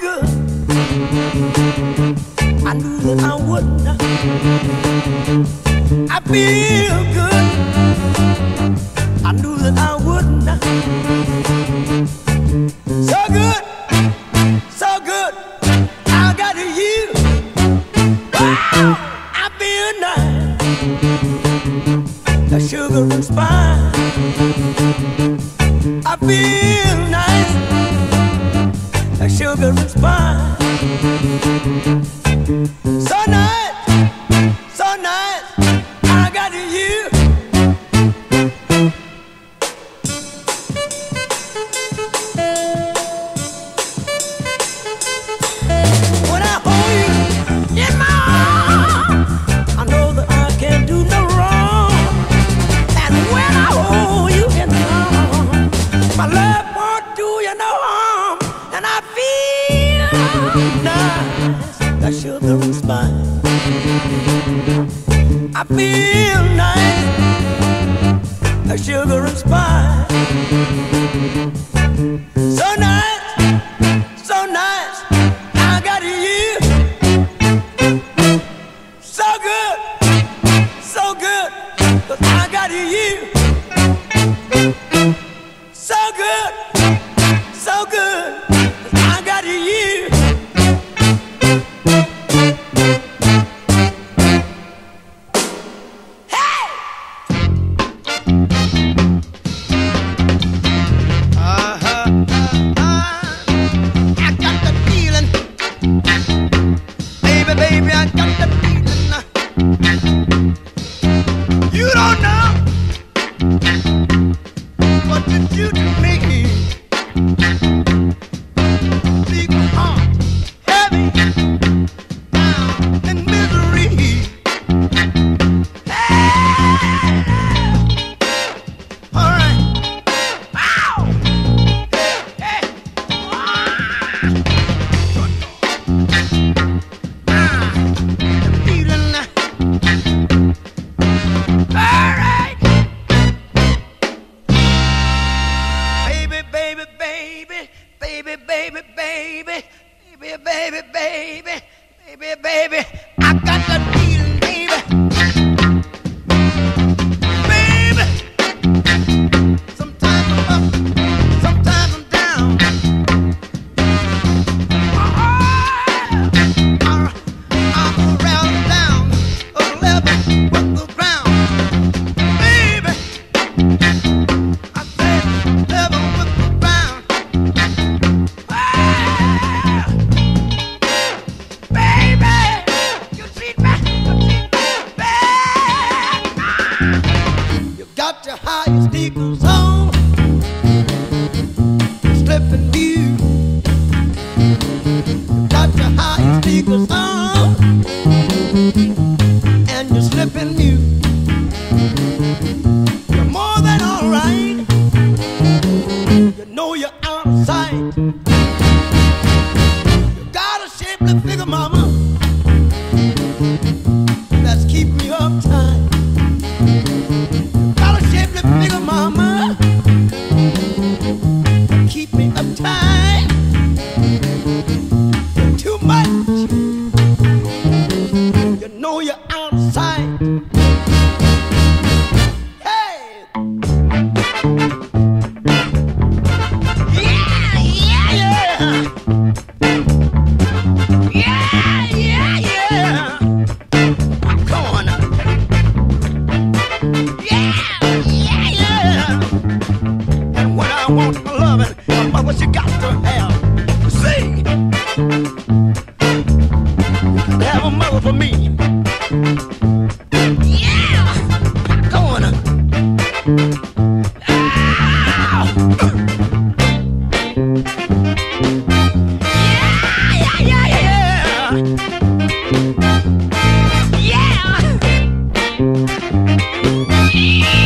good. I knew that I wouldn't. I feel good. I knew that I wouldn't. So good, so good. I got to you. Wow, I feel nice. The sugar and spice. I feel nice. The sugar and spice. So nice, so nice. I got you. When I hold you in my arms, I know that I can do no wrong. And when I hold you in my arms, my love won't do you no harm. And I feel nice, the sugar and spice. I feel nice, the sugar and spice. So nice, so nice. I got you. So good, so good. 'Cause I got you. So good, so good. Yeah.